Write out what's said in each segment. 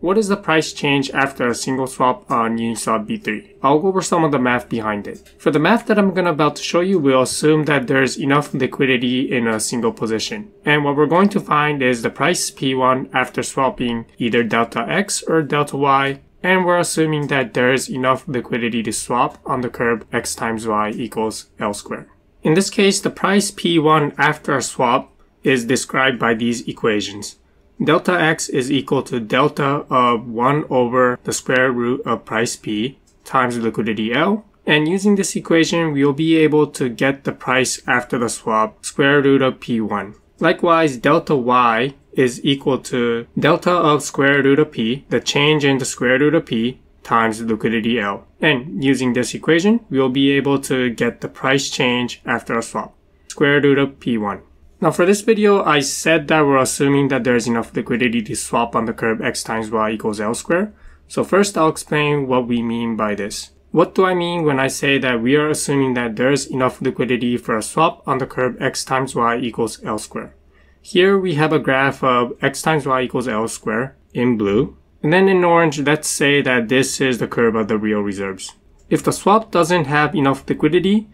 What is the price change after a single swap on Uniswap V3? I'll go over some of the math behind it. For the math that I'm about to show you, we'll assume that there's enough liquidity in a single position. And what we're going to find is the price P1 after swapping either delta X or delta Y, and we're assuming that there's enough liquidity to swap on the curve X times Y equals L squared. In this case, the price P1 after a swap is described by these equations. Delta X is equal to delta of 1 over the square root of price P times liquidity L. And using this equation, we'll be able to get the price after the swap, square root of P1. Likewise, delta Y is equal to delta of square root of P, the change in the square root of P, times liquidity L. And using this equation, we'll be able to get the price change after a swap, square root of P1. Now for this video, I said that we're assuming that there's enough liquidity to swap on the curve X times Y equals L squared. So first I'll explain what we mean by this. What do I mean when I say that we are assuming that there's enough liquidity for a swap on the curve X times Y equals L squared? Here we have a graph of X times Y equals L squared in blue. And then in orange, let's say that this is the curve of the real reserves. If the swap doesn't have enough liquidity,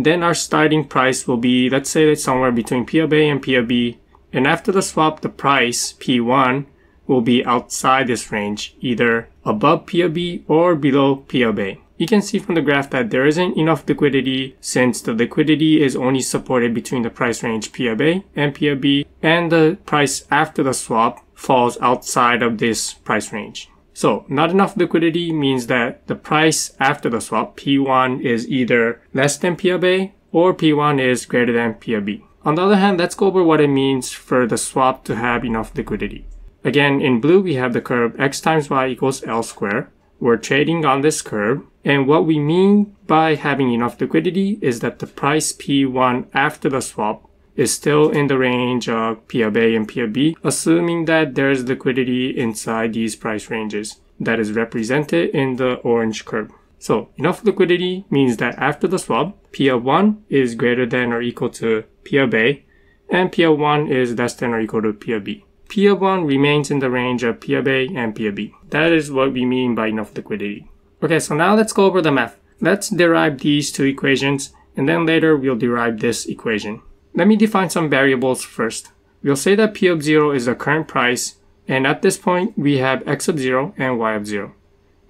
then our starting price will be, let's say that's somewhere between P of A and P of B. And after the swap, the price, P1, will be outside this range, either above P of B or below P of A. You can see from the graph that there isn't enough liquidity since the liquidity is only supported between the price range P of A and P of B, and the price after the swap falls outside of this price range. So not enough liquidity means that the price after the swap, P1, is either less than P of A or P1 is greater than P of B. On the other hand, let's go over what it means for the swap to have enough liquidity. Again, in blue, we have the curve X times Y equals L squared. We're trading on this curve. And what we mean by having enough liquidity is that the price P1 after the swap is still in the range of P of A and P of B, assuming that there is liquidity inside these price ranges that is represented in the orange curve. So enough liquidity means that after the swap, P of 1 is greater than or equal to P of A, and P of 1 is less than or equal to P of B. P of 1 remains in the range of P of A and P of B. That is what we mean by enough liquidity. Okay, so now let's go over the math. Let's derive these two equations, and then later we'll derive this equation. Let me define some variables first. We'll say that P of 0 is the current price, and at this point we have X of 0 and Y of 0.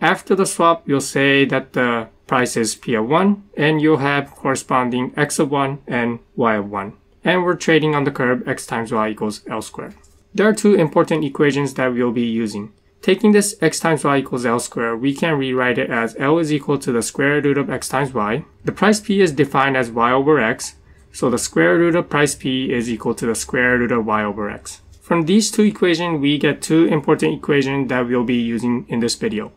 After the swap, we'll say that the price is P of 1, and you'll have corresponding X of 1 and Y of 1. And we're trading on the curve X times Y equals L squared. There are two important equations that we'll be using. Taking this X times Y equals L squared, we can rewrite it as L is equal to the square root of X times Y. The price P is defined as Y over X. So the square root of price P is equal to the square root of Y over X. From these two equations, we get two important equations that we'll be using in this video.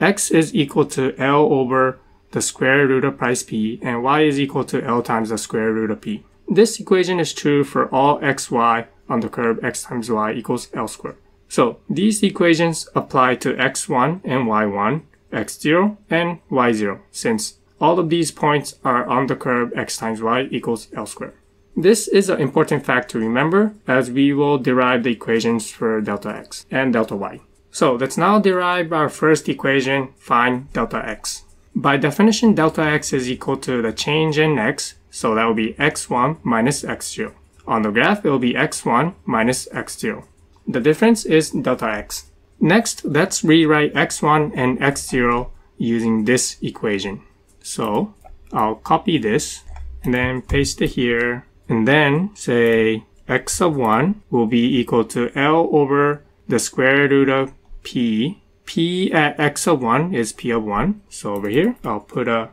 X is equal to L over the square root of price P, and Y is equal to L times the square root of P. This equation is true for all XY on the curve X times Y equals L squared. So these equations apply to X1 and Y1, X0 and Y0, since all of these points are on the curve X times Y equals L squared. This is an important fact to remember, as we will derive the equations for delta X and delta Y. So let's now derive our first equation, find delta X. By definition, delta X is equal to the change in X, so that will be X1 minus X0. On the graph, it will be X1 minus X0. The difference is delta X. Next, let's rewrite X1 and X0 using this equation. So I'll copy this and then paste it here, and then say X of 1 will be equal to L over the square root of P. P at X of 1 is P of 1. So over here, I'll put a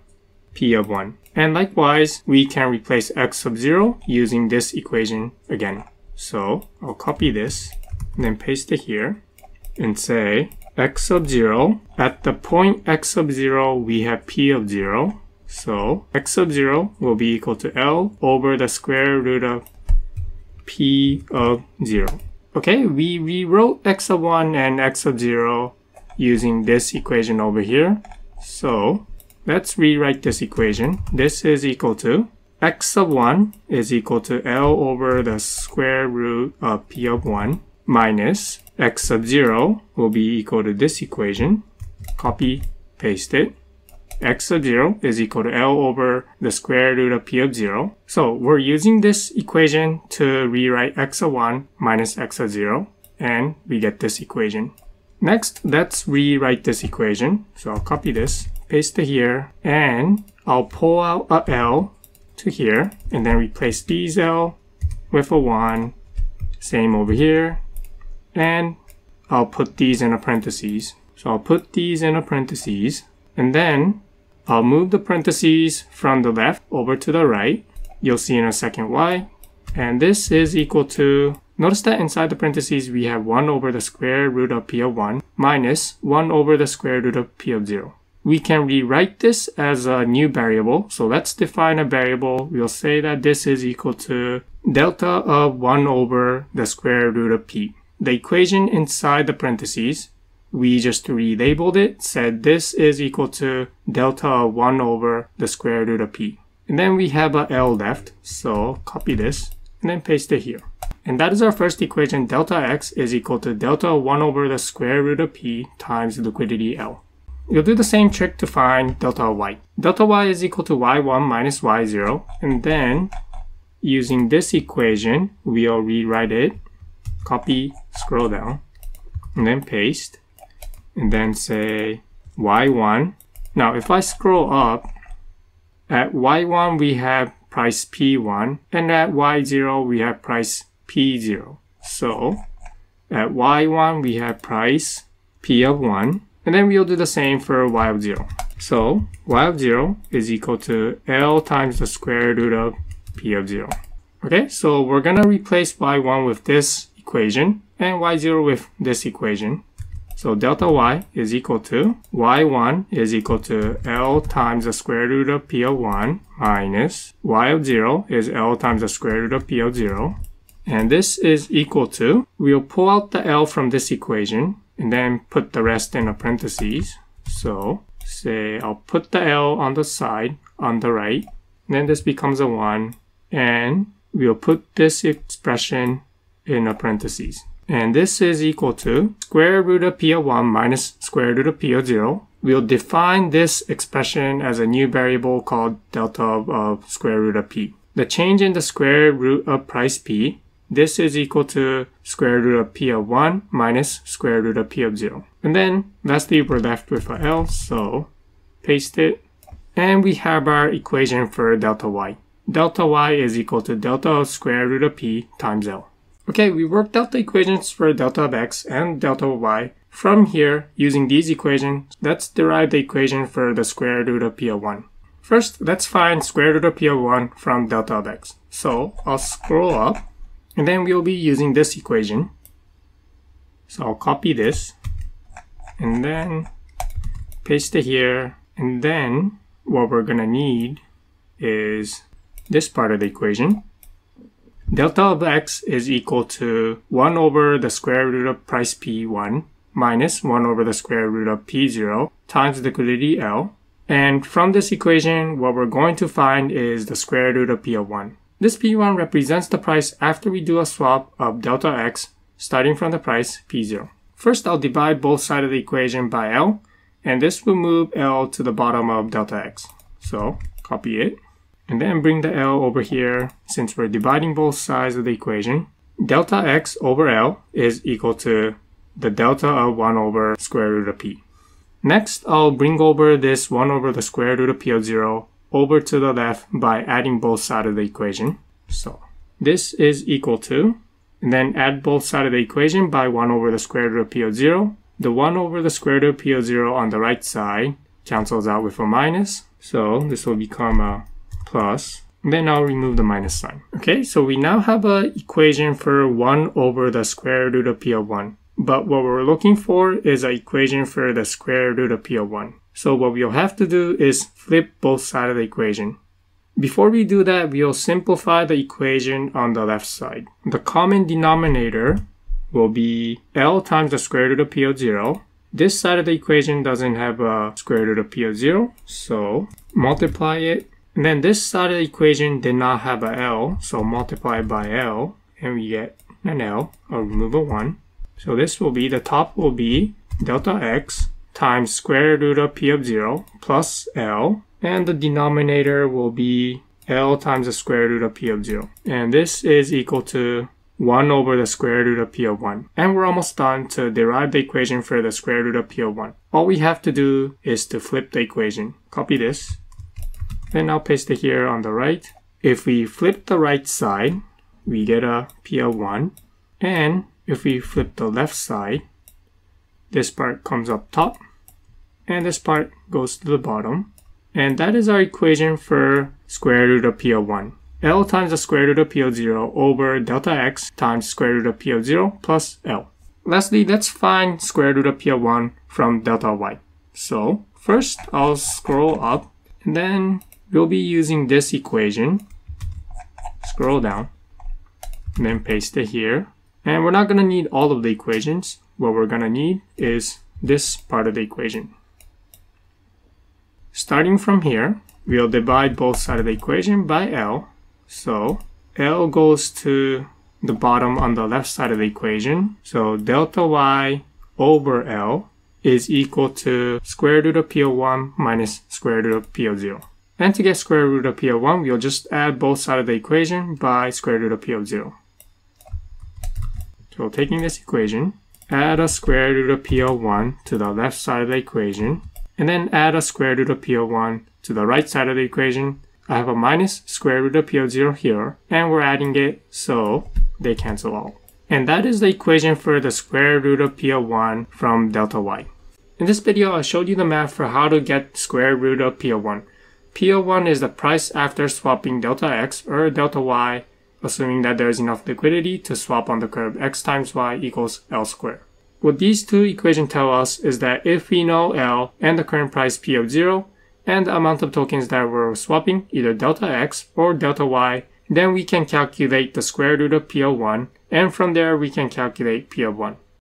P of 1. And likewise, we can replace X of 0 using this equation again. So I'll copy this and then paste it here and say X of 0, at the point X of 0, we have P of 0. So X of 0 will be equal to L over the square root of P of 0. Okay, we rewrote X of 1 and X of 0 using this equation over here. So let's rewrite this equation. This is equal to X of 1 is equal to L over the square root of P of 1. minus x sub 0 will be equal to this equation. Copy, paste it. X sub 0 is equal to L over the square root of P of 0. So we're using this equation to rewrite x of 1 minus x of 0, and we get this equation. Next, let's rewrite this equation. So I'll copy this, paste it here, and I'll pull out a L to here, and then replace these L with a 1. Same over here, and I'll put these in a parentheses. So I'll put these in a parentheses, and then I'll move the parentheses from the left over to the right. You'll see in a second why. And this is equal to, notice that inside the parentheses we have 1 over the square root of p of 1 minus 1 over the square root of p of 0. We can rewrite this as a new variable. So let's define a variable. We'll say that this is equal to delta of 1 over the square root of p. The equation inside the parentheses, we just relabeled it, said this is equal to delta of 1 over the square root of p. And then we have a L left, so copy this and then paste it here. And that is our first equation, delta x is equal to delta of 1 over the square root of p times liquidity L. You'll do the same trick to find delta of y. Delta y is equal to y1 minus y0, and then using this equation, we'll rewrite it, copy, scroll down, and then paste. And then say y1. Now if I scroll up, at y1 we have price p1, and at y0 we have price p0. So at y1 we have price p of 1, and then we'll do the same for y of 0. So y of 0 is equal to L times the square root of p of 0. Okay, so we're gonna replace y1 with this equation and y0 with this equation. So delta y is equal to y1 is equal to L times the square root of p of 1 minus y of 0 is L times the square root of p of 0. And this is equal to, we'll pull out the L from this equation and then put the rest in a parentheses. So say I'll put the L on the side, on the right. And then this becomes a 1. And we'll put this expression in a parentheses. And this is equal to square root of p of 1 minus square root of p of 0. We'll define this expression as a new variable called delta of square root of p. The change in the square root of price p, this is equal to square root of p of 1 minus square root of p of 0. And then lastly, we're left with a L, so paste it. And we have our equation for delta y. Delta y is equal to delta of square root of p times L. Okay, we worked out the equations for delta of x and delta of y. From here, using these equations, let's derive the equation for the square root of p of 1. First, let's find square root of p of 1 from delta of x. So I'll scroll up, and then we'll be using this equation. So I'll copy this, and then paste it here. And then what we're gonna need is this part of the equation. Delta of x is equal to 1 over the square root of price p1 minus 1 over the square root of p0 times liquidity L. And from this equation, what we're going to find is the square root of p of 1. This p1 represents the price after we do a swap of delta x starting from the price p0. First, I'll divide both sides of the equation by L, and this will move L to the bottom of delta x. So copy it. And then bring the L over here, since we're dividing both sides of the equation. Delta x over L is equal to the delta of 1 over square root of p. Next, I'll bring over this 1 over the square root of p of 0 over to the left by adding both sides of the equation. So this is equal to, and then add both sides of the equation by 1 over the square root of p of 0. The 1 over the square root of p of 0 on the right side cancels out with a minus. So this will become a plus, and then I'll remove the minus sign. Okay, so we now have an equation for 1 over the square root of p of 1. But what we're looking for is an equation for the square root of p of 1. So what we'll have to do is flip both sides of the equation. Before we do that, we'll simplify the equation on the left side. The common denominator will be L times the square root of p of 0. This side of the equation doesn't have a square root of p of 0, so multiply it. And then this side of the equation did not have a L, so multiply by L, and we get an L, I'll remove a 1. So this will be, the top will be delta x times square root of p of 0 plus L, and the denominator will be L times the square root of p of 0. And this is equal to 1 over the square root of p of 1. And we're almost done to derive the equation for the square root of p of 1. All we have to do is to flip the equation. Copy this. Then I'll paste it here on the right. If we flip the right side, we get a p of 1. And if we flip the left side, this part comes up top. And this part goes to the bottom. And that is our equation for square root of p of 1. L times the square root of p of 0 over delta x times square root of p of 0 plus L. Lastly, let's find square root of p of 1 from delta y. So first, I'll scroll up, and then we'll be using this equation. Scroll down, and then paste it here. And we're not going to need all of the equations. What we're going to need is this part of the equation. Starting from here, we'll divide both sides of the equation by L. So L goes to the bottom on the left side of the equation. So delta y over L is equal to square root of p of 1 minus square root of p of 0. And to get square root of p of 1, we'll just add both sides of the equation by square root of p of 0. So taking this equation, add a square root of p of 1 to the left side of the equation, and then add a square root of p of 1 to the right side of the equation. I have a minus square root of p of 0 here, and we're adding it, so they cancel out. And that is the equation for the square root of p of 1 from delta y. In this video, I showed you the math for how to get square root of p of 1. P of 1 is the price after swapping delta x or delta y, assuming that there is enough liquidity to swap on the curve x times y equals L squared. What these two equations tell us is that if we know L and the current price p of 0 and the amount of tokens that we're swapping, either delta x or delta y, then we can calculate the square root of p of 1, and from there we can calculate p of 1.